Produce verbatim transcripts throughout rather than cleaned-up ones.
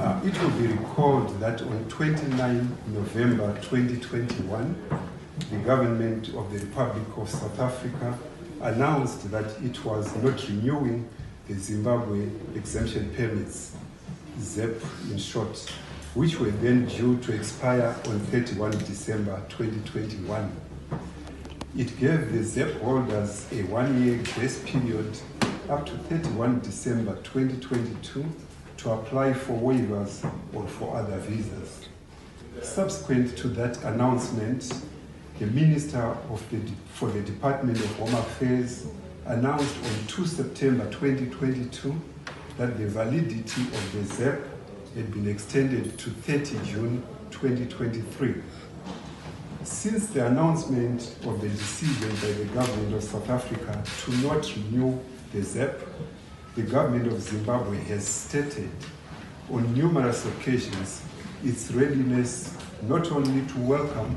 Uh, it will be recalled that on the twenty-ninth of November twenty twenty-one, the government of the Republic of South Africa announced that it was not renewing the Zimbabwe exemption permits, ZEP in short, which were then due to expire on the thirty-first of December twenty twenty-one. It gave the ZEP holders a one-year grace period up to the thirty-first of December twenty twenty-two to apply for waivers or for other visas. Subsequent to that announcement, the Minister of the, for the Department of Home Affairs announced on the second of September twenty twenty-two that the validity of the ZEP had been extended to the thirtieth of June twenty twenty-three. Since the announcement of the decision by the government of South Africa to not renew the ZEP, the government of Zimbabwe has stated on numerous occasions its readiness not only to welcome,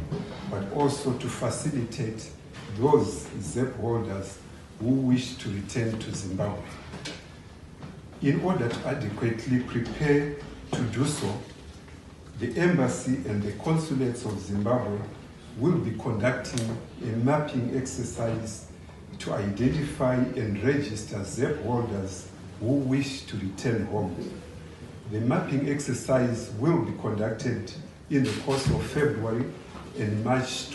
but also to facilitate those ZEP holders who wish to return to Zimbabwe. In order to adequately prepare to do so, the embassy and the consulates of Zimbabwe will be conducting a mapping exercise to identify and register ZEP holders who wish to return home. The mapping exercise will be conducted in the course of February and March